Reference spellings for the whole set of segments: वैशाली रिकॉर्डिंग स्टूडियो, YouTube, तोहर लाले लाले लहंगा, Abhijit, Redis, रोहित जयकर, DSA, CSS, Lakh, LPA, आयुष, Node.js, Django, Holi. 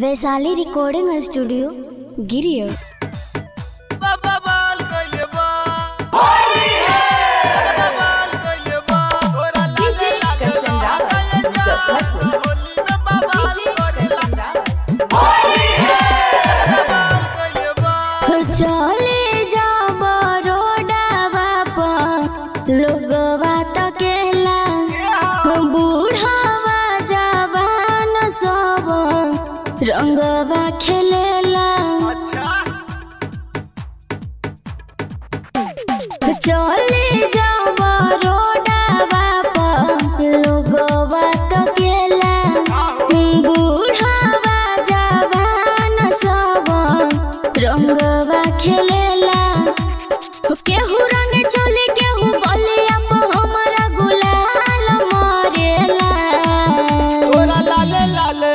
वैशाली रिकॉर्डिंग स्टूडियो गिरियो चले जाब रोडवा पर लोगवा तो कहला बूढ़वा जवान सब रंगवा खेलेला। चले जाब रोडवा पर लोगवा तो कहला बूढ़वा जवान सब रंगवा खेलेला। केहू रंग चले केहू बोले अब हमारा गुलाल मरेला। तोरा लाले लाले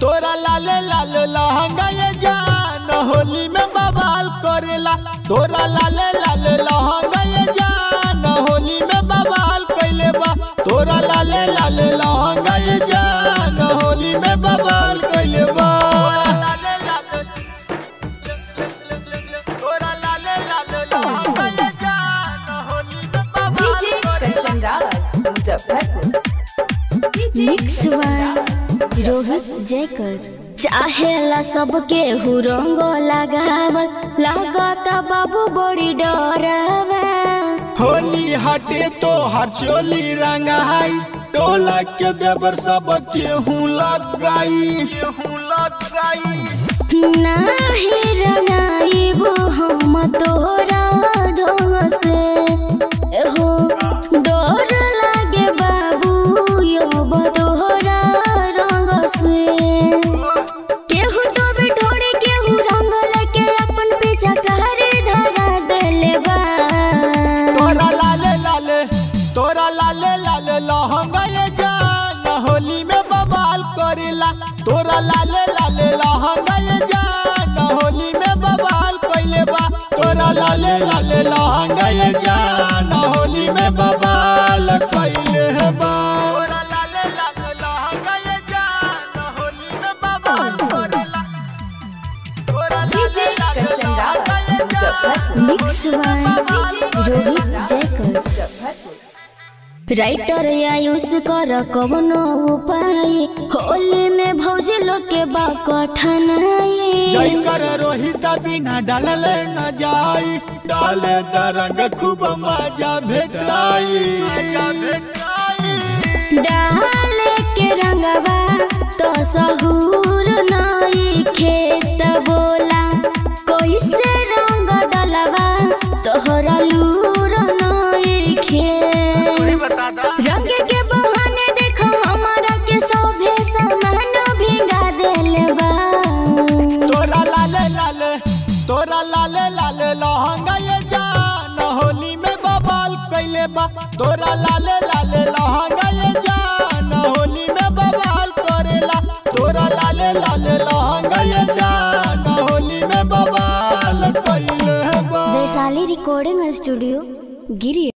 तोरा लाले लाले लहंगा ये जान होली में बवाल करेला। तोरा लाले लाले लहंगा ये जान होली में बवाल कैले बा। तोरा लाले लाले लहंगा ये जान होली में बवाल कैले बा। मिक्स रोहित जयकर चाहेला सबके हु रंग लगावल लागत बाबू बड़ी डरावा। होली हटे तो हर चोली रंगाई टोला के देवर सबके हु लगाई। नाही रंगाई वो हम तोरा ढंग से हो डर लागे बाबू यो बदोरा रंग से। केहू डोबे डोरे केहू रंग लेके अपन पीछा कहरे धरा देले बा। तोरा लाले लाले लहंगा ये जान होली में बवाल करेला। तोरा लाले लाले लहंगा ये जान होली में बवाल कैले बा। तोरा लाले लाले लहंगा ये जान होली में बवाल कैले बा। तोरा लाले लाले लहंगा ये जान होली में बवाल करेला। तोरा लाले लाले लहंगा ये जान mix by रोहित जयकर writer आयुष कर कवनो उपाय होली में भौजी लोग के बाकठनाई। जयकर रोहित बिना डालल न जाई डाले दरंग खूब मजा भेटाई। डाले के रंगवा तो सहूर नई खेत बोला। कैसे रंग डालवा तोहरा लूर नई खेत रंग के बहाने देखो हमारा के सोभे सामान भीगा देले बा। तोरा लाले लाले लहंगा ये जान होली में बवाल कैले बा। तोरा लाले लाले लहंगा ये जान होली में बवाल करेला। तोरा लाले लाले लहंगा ये जान होली में बवाल कैले बा। वैशाली रिकॉर्डिंग स्टूडियो गिरियो।